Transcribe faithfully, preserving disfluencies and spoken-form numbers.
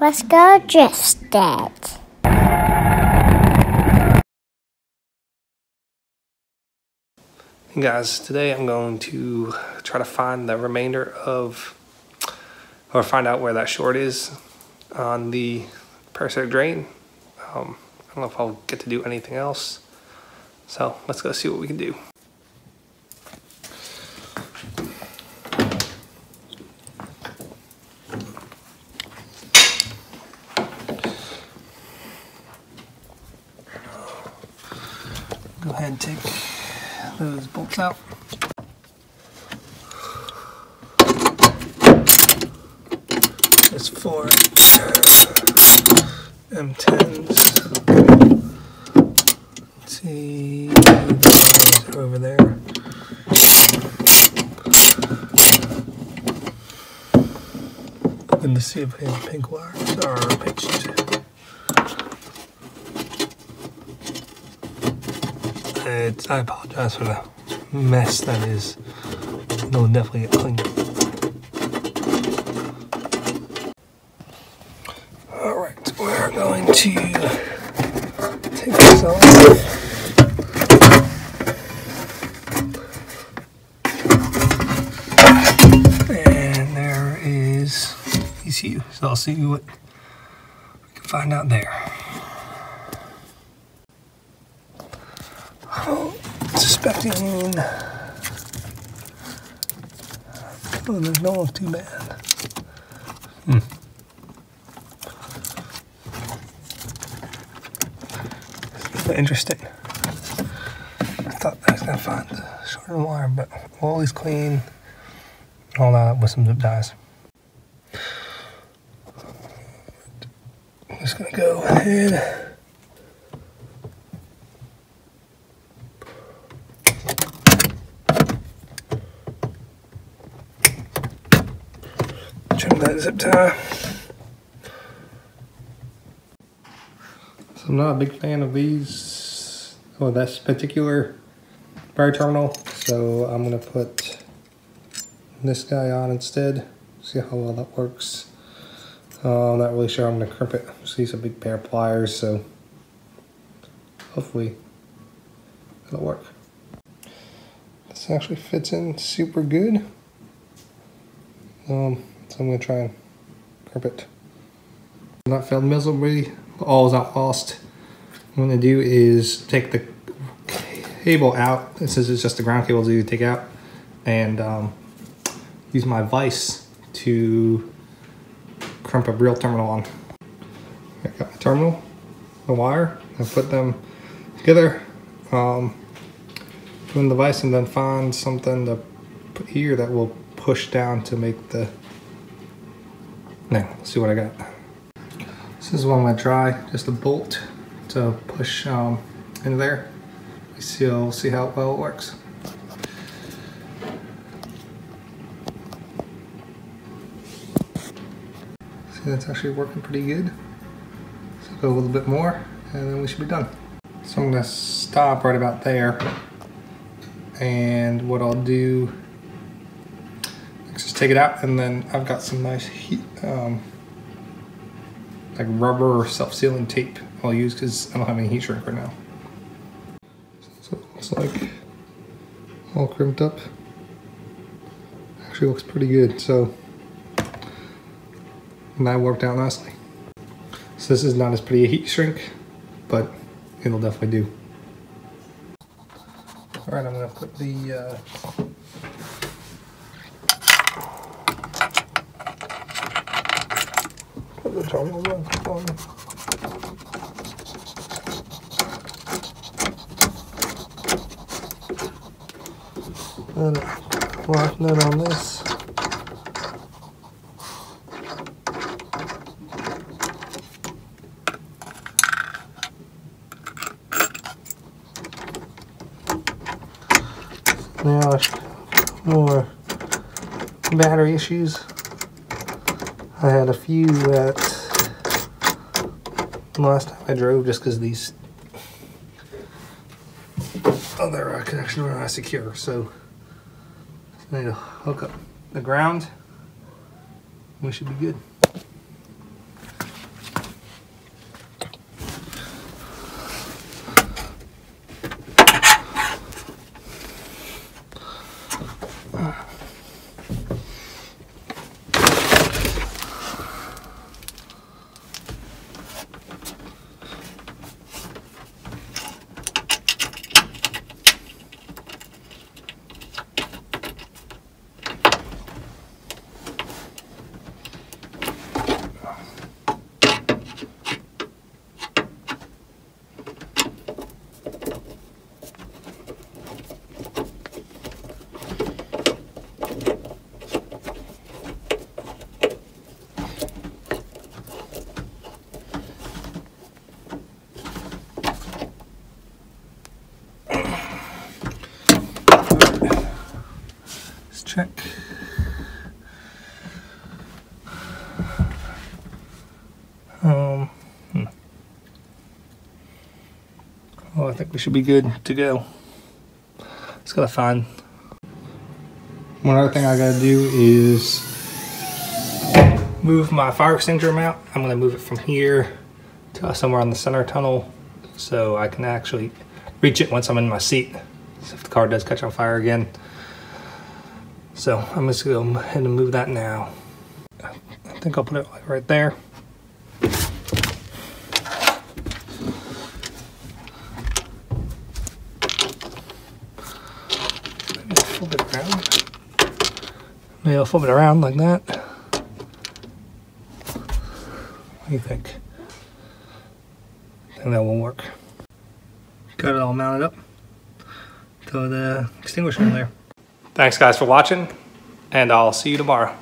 Let's go drift it. Hey guys, today I'm going to try to find the remainder of, or find out where that short is on the parasitic drain. Um, I don't know if I'll get to do anything else. So let's go see what we can do. Go ahead and take those bolts out. There's four M tens. Let's see, those are over there. Looking to see if any of the pink wires are pitched. It's, I apologize for the mess that is. They'll definitely get clean. Alright, we're going to take this off. And there is E C U, so I'll see what we can find out there. Suspecting, oh, there's no one too bad. Hmm. It's interesting. I thought I was gonna find the shorter wire, but always clean. All that up with some zip ties. I'm just gonna go ahead. Trim that zip tie. So I'm not a big fan of these, or this particular wire terminal, so I'm gonna put this guy on instead. See how well that works. Uh, I'm not really sure I'm gonna crimp it. Just use a big pair of pliers, so hopefully it'll work. This actually fits in super good. Um, So I'm going to try and crimp it. Not failed miserably, all is not lost. What I'm going to do is take the cable out. It says it's just the ground cable to take out, and um, use my vise to crimp a real terminal on. I got the terminal, the wire, and put them together. Um, put in the vise and then find something to put here that will push down to make the. Now, let's see what I got. This is what I'm gonna try, just a bolt to push um, into there. We'll see, we'll see how well it works. See, that's actually working pretty good. So go a little bit more, and then we should be done. So I'm gonna stop right about there. And what I'll do, just take it out, and then I've got some nice heat, um, like rubber or self-sealing tape I'll use because I don't have any heat shrink right now. So it looks like all crimped up. Actually looks pretty good, so, and that worked out nicely. So this is not as pretty a heat shrink, but it'll definitely do. Alright, I'm going to put the uh, the terminal on. And lock nut on this. Now there's more battery issues. I had a few that last time I drove just because these other uh, connections were not secure, so I need to hook up the ground. We should be good. I think we should be good to go. Just gotta find. One other thing I gotta do is move my fire extinguisher mount. I'm gonna move it from here to somewhere on the center tunnel so I can actually reach it once I'm in my seat. So if the car does catch on fire again. So I'm just gonna go ahead and move that now. I think I'll put it right there. Flip it around. Maybe I'll flip it around like that. What do you think? I think that will work. Got it all mounted up. Throw the extinguisher in there. Thanks guys for watching, and I'll see you tomorrow.